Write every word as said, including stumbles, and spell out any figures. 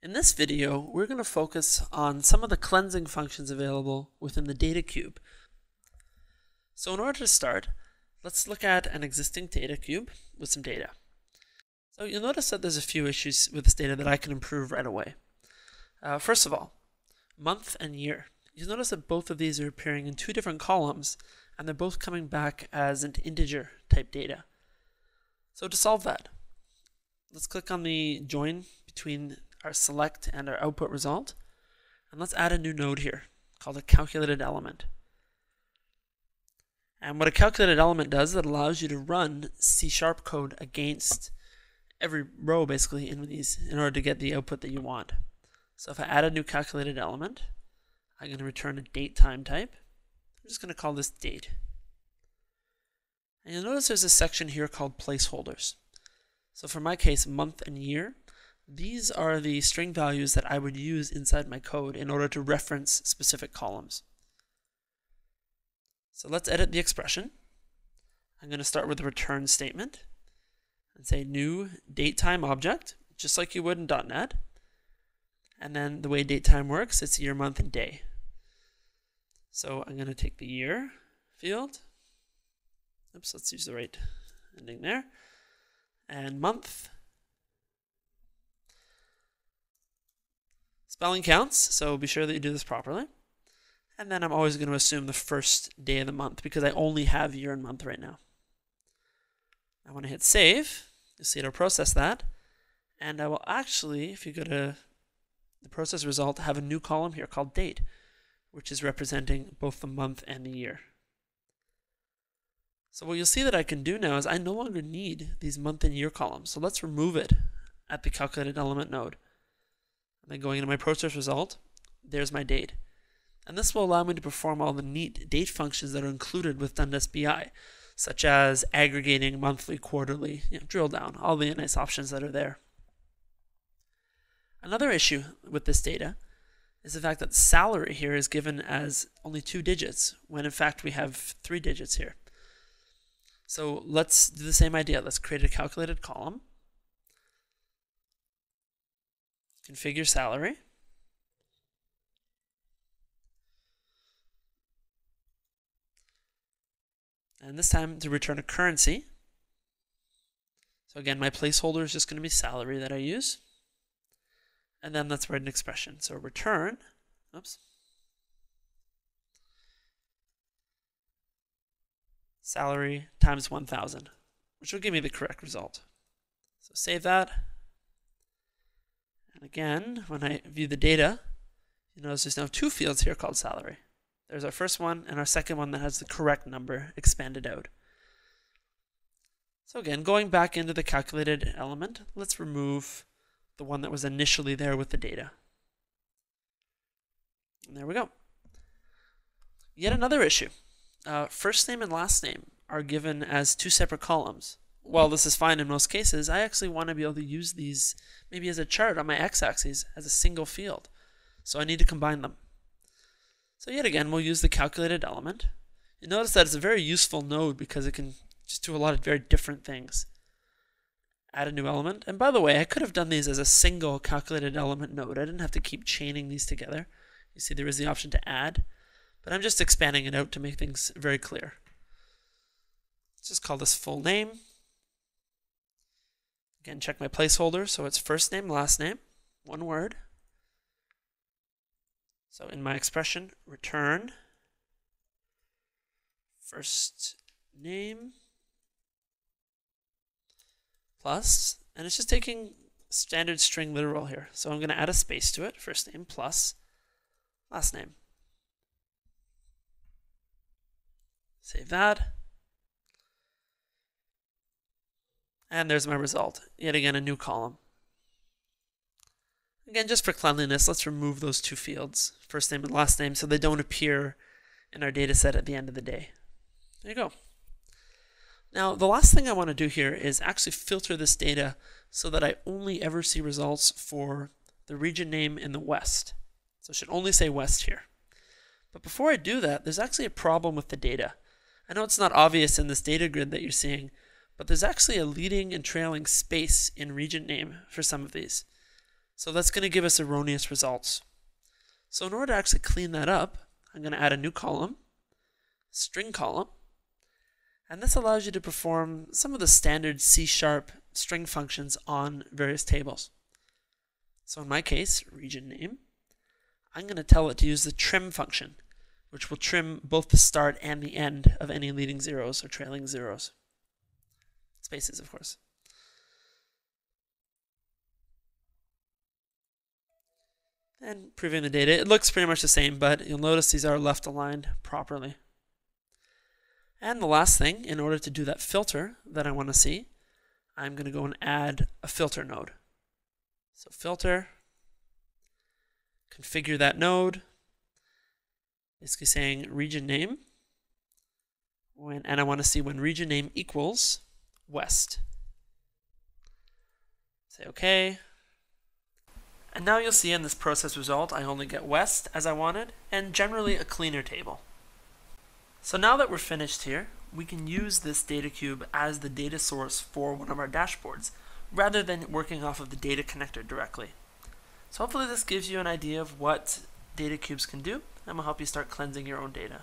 In this video, we're going to focus on some of the cleansing functions available within the data cube. So in order to start, let's look at an existing data cube with some data. So you'll notice that there's a few issues with this data that I can improve right away. Uh, first of all, month and year. You'll notice that both of these are appearing in two different columns, and they're both coming back as an integer type data. So to solve that, let's click on the join between our select and our output result, and let's add a new node here called a calculated element. And what a calculated element does is it allows you to run C# code against every row basically in these in order to get the output that you want. So if I add a new calculated element, I'm going to return a date time type. I'm just going to call this date. And you'll notice there's a section here called placeholders. So for my case, month and year, these are the string values that I would use inside my code in order to reference specific columns. So let's edit the expression. I'm going to start with the return statement and say new datetime object, just like you would in dot net. And then the way datetime works, it's year, month, and day. So I'm going to take the year field. Oops, let's use the right ending there. And month. Spelling counts, so be sure that you do this properly. And then I'm always going to assume the first day of the month because I only have year and month right now. I want to hit save. You'll see it'll process that. And I will actually, if you go to the process result, have a new column here called date, which is representing both the month and the year. So what you'll see that I can do now is I no longer need these month and year columns. So let's remove it at the calculated element node. And then going into my process result, there's my date. And this will allow me to perform all the neat date functions that are included with Dundas B I, such as aggregating monthly, quarterly, you know, drill down, all the nice options that are there. Another issue with this data is the fact that salary here is given as only two digits, when in fact we have three digits here. So let's do the same idea. Let's create a calculated column, configure salary. And this time to return a currency. So again, my placeholder is just going to be salary that I use. And then let's write an expression. So return, oops, salary times one thousand, which will give me the correct result. So save that. And again, when I view the data, you notice there's now two fields here called salary. There's our first one and our second one that has the correct number expanded out. So again, going back into the calculated element, let's remove the one that was initially there with the data. And there we go. Yet another issue. Uh, first name and last name are given as two separate columns. While this is fine in most cases, I actually want to be able to use these maybe as a chart on my x-axis as a single field. So I need to combine them. So yet again, we'll use the calculated element. You'll notice that it's a very useful node because it can just do a lot of very different things. Add a new element. And by the way, I could have done these as a single calculated element node. I didn't have to keep chaining these together. You see there is the option to add, but I'm just expanding it out to make things very clear. Let's just call this full name. Again, check my placeholder. So it's first name, last name, one word. So in my expression, return first name plus, and it's just taking standard string literal here. So I'm going to add a space to it, first name plus last name. Save that. And there's my result. Yet again, a new column. Again, just for cleanliness, let's remove those two fields, first name and last name, so they don't appear in our data set at the end of the day. There you go. Now, the last thing I want to do here is actually filter this data so that I only ever see results for the region name in the West. So it should only say West here. But before I do that, there's actually a problem with the data. I know it's not obvious in this data grid that you're seeing, but there's actually a leading and trailing space in region name for some of these. So that's going to give us erroneous results. So in order to actually clean that up, I'm going to add a new column, string column, and this allows you to perform some of the standard C sharp string functions on various tables. So in my case, region name, I'm going to tell it to use the trim function, which will trim both the start and the end of any leading zeros or trailing zeros. Spaces, of course. And proving the data, it looks pretty much the same, but you'll notice these are left aligned properly. And the last thing, in order to do that filter that I want to see, I'm going to go and add a filter node. So filter, configure that node, basically saying region name, when, and I want to see when region name equals west. Say OK. And now you'll see in this process result, I only get west as I wanted, and generally a cleaner table. So now that we're finished here, we can use this data cube as the data source for one of our dashboards, rather than working off of the data connector directly. So hopefully this gives you an idea of what data cubes can do, and will help you start cleansing your own data.